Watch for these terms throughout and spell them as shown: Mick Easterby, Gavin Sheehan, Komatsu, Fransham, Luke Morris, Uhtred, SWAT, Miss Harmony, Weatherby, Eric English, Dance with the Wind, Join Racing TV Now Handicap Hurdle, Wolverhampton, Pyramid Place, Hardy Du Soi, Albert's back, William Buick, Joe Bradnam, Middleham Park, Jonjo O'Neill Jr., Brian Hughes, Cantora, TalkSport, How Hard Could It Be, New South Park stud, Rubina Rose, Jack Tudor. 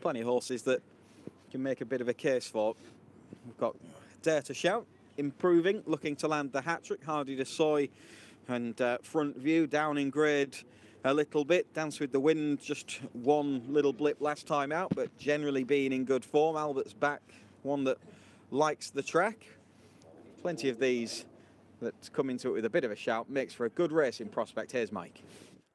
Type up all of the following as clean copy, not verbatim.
Plenty of horses that can make a bit of a case for. We've got Dare to Shout, improving, looking to land the hat-trick. Hardy Du Soi and Front View down in grade a little bit. Dance with the Wind, just one little blip last time out, but generally being in good form. Albert's Back, one that likes the track. Plenty of these that come into it with a bit of a shout. Makes for a good racing prospect. Here's Mike.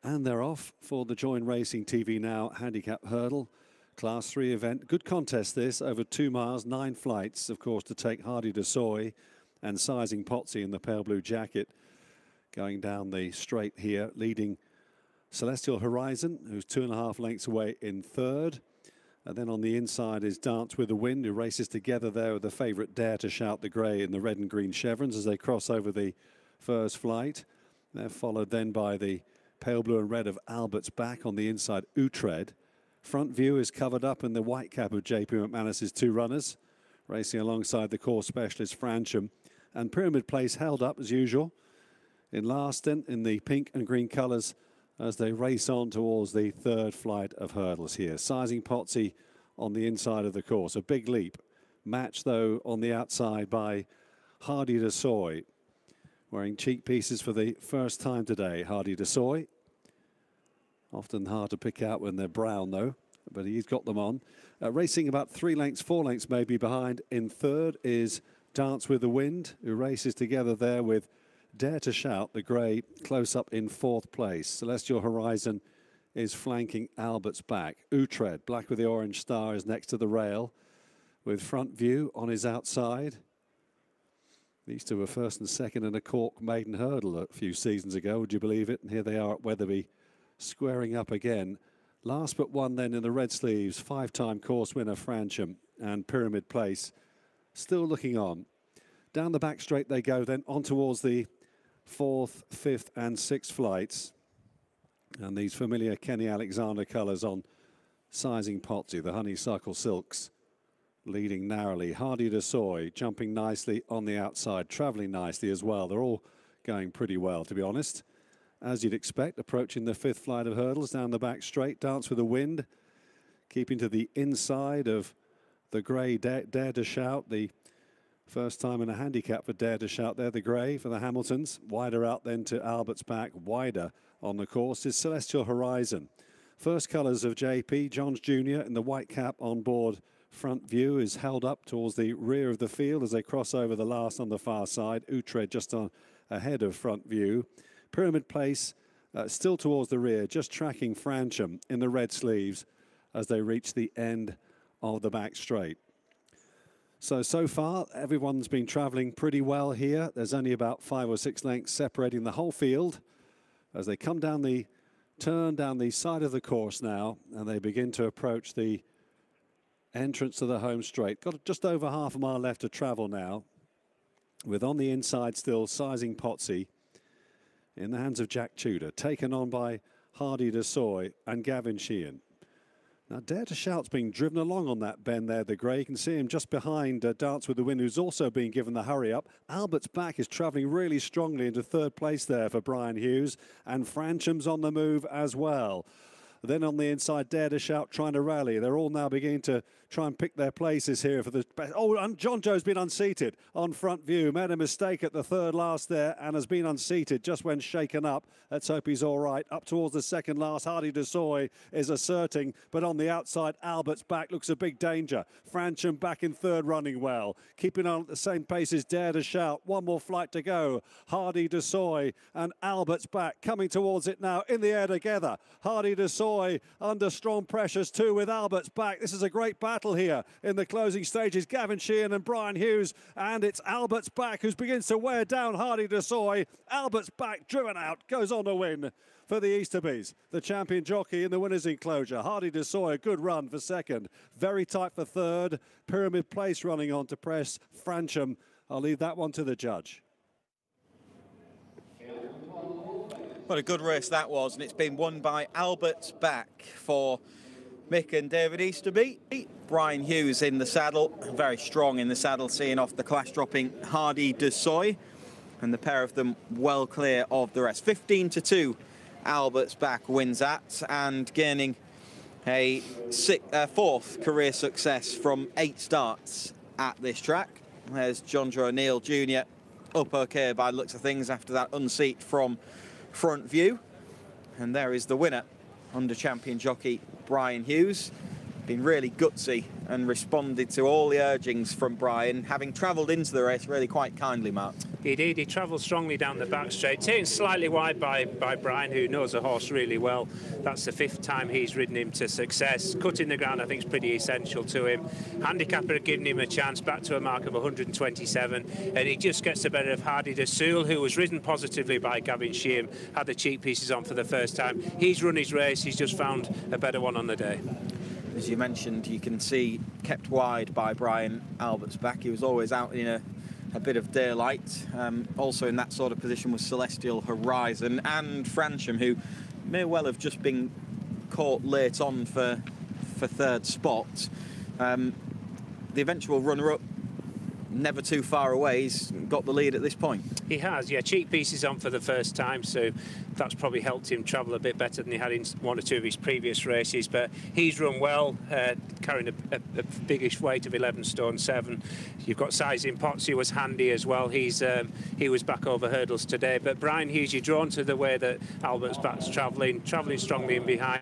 And they're off for the Join Racing TV Now Handicap Hurdle. Class 3 event. Good contest this, over 2 miles, 9 flights, of course, to take Hardy Du Soi and Sizing Potsy in the pale blue jacket. Going down the straight here, leading Celestial Horizon, who's 2.5 lengths away in third. And then on the inside is Dance with the Wind, who races together there with the favourite Dare to Shout, the grey in the red and green chevrons as they cross over the first flight. They're followed then by the pale blue and red of Albert's Back on the inside, Uhtred. Front View is covered up in the white cap of JP McManus' two runners, racing alongside the course specialist Fransham. And Pyramid Place held up as usual in last in the pink and green colours as they race on towards the third flight of hurdles here. Sizing Potsy on the inside of the course, a big leap. Matched though on the outside by Hardy Du Soi, wearing cheek pieces for the first time today, Hardy Du Soi. Often hard to pick out when they're brown, though, but he's got them on. Racing about 3 lengths, 4 lengths maybe behind in third is Dance with the Wind, who races together there with Dare to Shout, the grey, close up in fourth place. Celestial Horizon is flanking Albert's Back. Uhtred, black with the orange star, is next to the rail with Front View on his outside. These two were first and second in a Cork maiden hurdle a few seasons ago, would you believe it? And here they are at Weatherby, squaring up again. Last but one then in the red sleeves, 5-time course winner Fransham, and Pyramid Place still looking on. Down the back straight they go then on towards the 4th, 5th and 6th flights. And these familiar Kenny Alexander colours on Sizing Potsy, the honeysuckle silks, leading narrowly. Hardy Du Soi jumping nicely on the outside, travelling nicely as well. They're all going pretty well, to be honest. As you'd expect, approaching the 5th flight of hurdles down the back straight. Dance with the Wind, keeping to the inside of the grey Dare to Shout. The first time in a handicap for Dare to Shout there, the grey for the Hamiltons. Wider out then to Albert's Back. Wider on the course is Celestial Horizon. First colours of JP, Johns Jr. in the white cap on board. Front View is held up towards the rear of the field as they cross over the last on the far side. Uhtred just on ahead of Front View. Pyramid Place still towards the rear, just tracking Fransham in the red sleeves as they reach the end of the back straight. So far, everyone's been travelling pretty well here. There's only about 5 or 6 lengths separating the whole field as they come down the turn, down the side of the course now, and they begin to approach the entrance to the home straight. Got just over half a mile left to travel now, with on the inside still Sizing Potsy, in the hands of Jack Tudor, taken on by Hardy Du Soi and Gavin Sheehan. Now, Dare to Shout's being driven along on that bend there, the grey. You can see him just behind Dance with the Wind, who's also being given the hurry-up. Albert's Back is travelling really strongly into third place there for Brian Hughes, and Fransham's on the move as well. Then on the inside, Dare to Shout trying to rally. They're all now beginning to try and pick their places here for the best. Oh, and Jonjo's been unseated on Front View. Made a mistake at the third last there and has been unseated just when shaken up. Let's hope he's all right. Up towards the second last, Hardy Du Soi is asserting, but on the outside, Albert's Back looks a big danger. Fransham back in third, running well. Keeping on at the same pace as Dare to Shout. One more flight to go. Hardy Du Soi and Albert's Back coming towards it now, in the air together. Hardy Du Soi under strong pressures too, with Albert's Back. This is a great battle here in the closing stages. Gavin Sheehan and Brian Hughes, and it's Albert's Back who begins to wear down Hardy Du Soi. Albert's Back driven out, goes on to win for the Easterbys, the champion jockey in the winner's enclosure. Hardy Du Soi, a good run for second, very tight for third. Pyramid Place running on to press Fransham. I'll leave that one to the judge. What a good race that was, and it's been won by Albert's Back for Mick and David Easterby. Brian Hughes in the saddle, very strong in the saddle, seeing off the class-dropping Hardy Du Soi, and the pair of them well clear of the rest. 15-2, Albert's Back wins that, and gaining A fourth career success from 8 starts at this track. There's Jonjo O'Neill Jr. up okay by the looks of things after that unseat from Front View. And there is the winner, under champion jockey Brian Hughes. Been really gutsy and responded to all the urgings from Brian, having travelled into the race really quite kindly, Mark. He did. He travelled strongly down the back straight, taken slightly wide by Brian, who knows the horse really well. That's the 5th time he's ridden him to success. Cutting the ground, I think, is pretty essential to him. Handicapper had given him a chance, back to a mark of 127, and he just gets the better of Hardy Du Soi, who was ridden positively by Gavin Sheehan, had the cheek pieces on for the first time. He's run his race. He's just found a better one on the day. As you mentioned, you can see kept wide by Brian, Albert's back. He was always out in a bit of daylight. Also in that sort of position was Celestial Horizon and Fransham, who may well have just been caught late on for 3rd spot. The eventual runner-up, never too far away, he's got the lead at this point. He has, yeah. Cheek pieces on for the first time, so that's probably helped him travel a bit better than he had in one or two of his previous races. But he's run well, carrying a biggish weight of 11 stone 7. You've got Sizing Potsy was handy as well. He's he was back over hurdles today. But Brian Hughes, you're drawn to the way that Albert's back's travelling strongly in behind.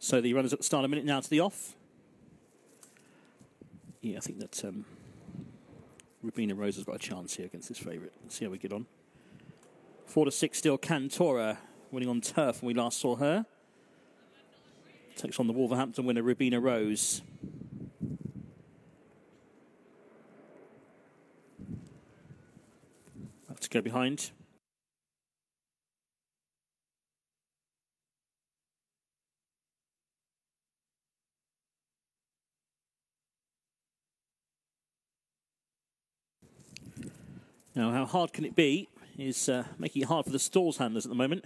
So the runners at the start, a minute now to the off. Yeah, I think that Rubina Rose has got a chance here against his favourite. Let's see how we get on. 4 to 6 still, Cantora winning on turf when we last saw her. Takes on the Wolverhampton winner, Rubina Rose. Have to go behind. Now, How Hard Can It Be is making it hard for the stalls handlers at the moment.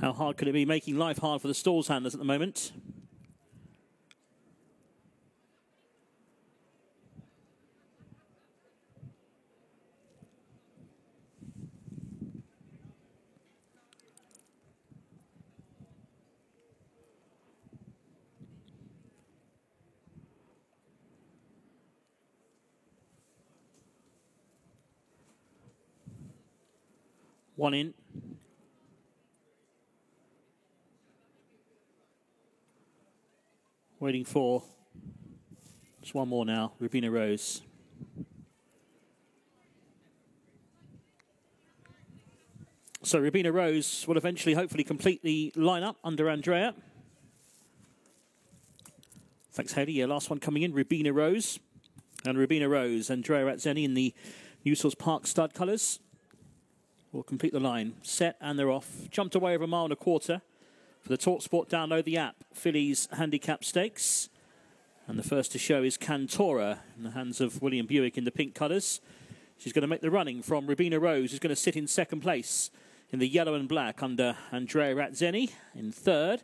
How Hard Can It Be making life hard for the stalls handlers at the moment? One in. Waiting for just one more now, Rubina Rose. So Rubina Rose will eventually hopefully complete the lineup under Andrea. Thanks, Haley. Yeah, last one coming in, Rubina Rose. And Rubina Rose, Andrea Atzeni in the New South Park stud colours will complete the line. Set and they're off. Jumped away over 1.25 miles. For the TalkSport, download the app, Fillies Handicap Stakes. And the first to show is Cantora in the hands of William Buick in the pink colours. She's going to make the running from Rubina Rose, who's going to sit in second place in the yellow and black under Andrea Atzeni. In third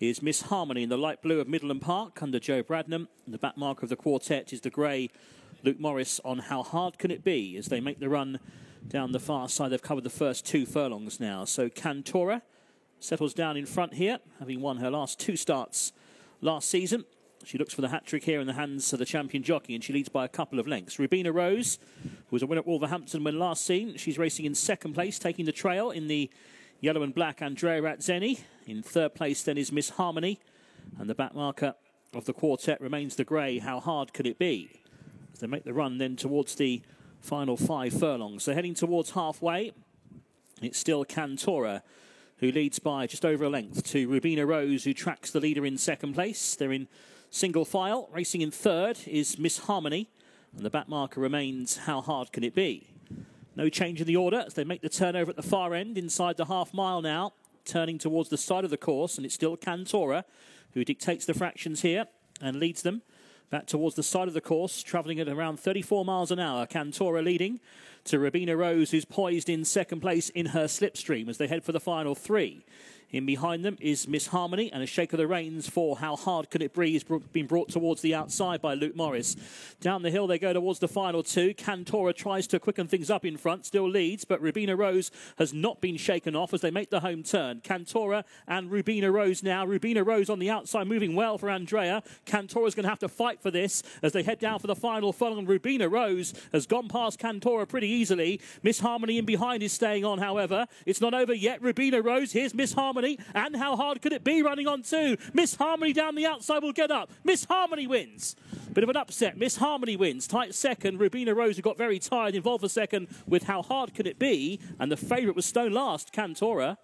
is Miss Harmony in the light blue of Middleham Park under Joe Bradnam. And the back marker of the quartet is the grey Luke Morris on How Hard Can It Be as they make the run down the far side. They've covered the first two furlongs now. So Cantora settles down in front here, having won her last two starts last season. She looks for the hat-trick here in the hands of the champion jockey, and she leads by a couple of lengths. Rubina Rose, who was a winner at Wolverhampton when last seen, she's racing in second place, taking the trail in the yellow and black Andrea Atzeni. In third place then is Miss Harmony, and the back marker of the quartet remains the grey How Hard Could It Be? As they make the run then towards the final five furlongs. So heading towards halfway, it's still Cantora who leads by just over a length to Rubina Rose, who tracks the leader in second place. They're in single file. Racing in third is Miss Harmony, and the back marker remains How Hard Can It Be? No change in the order as they make the turnover at the far end inside the half mile now, turning towards the side of the course, and it's still Cantora who dictates the fractions here and leads them back towards the side of the course, travelling at around 34 miles an hour. Cantora leading to Rubina Rose, who's poised in second place in her slipstream as they head for the final three. In behind them is Miss Harmony, and a shake of the reins for How Hard Could It Be has been brought towards the outside by Luke Morris. Down the hill they go towards the final two. Cantora tries to quicken things up in front, still leads, but Rubina Rose has not been shaken off as they make the home turn. Cantora and Rubina Rose now. Rubina Rose on the outside, moving well for Andrea. Cantora's going to have to fight for this as they head down for the final furlong. Rubina Rose has gone past Cantora pretty easily. Miss Harmony in behind is staying on, however. It's not over yet. Rubina Rose, here's Miss Harmony. And How Hard Could It Be running on too. Miss Harmony down the outside will get up. Miss Harmony wins. Bit of an upset. Miss Harmony wins. Tight second. Rubina Rose, who got very tired, involved for second with How Hard Could It Be. And the favourite was stone last, Cantora.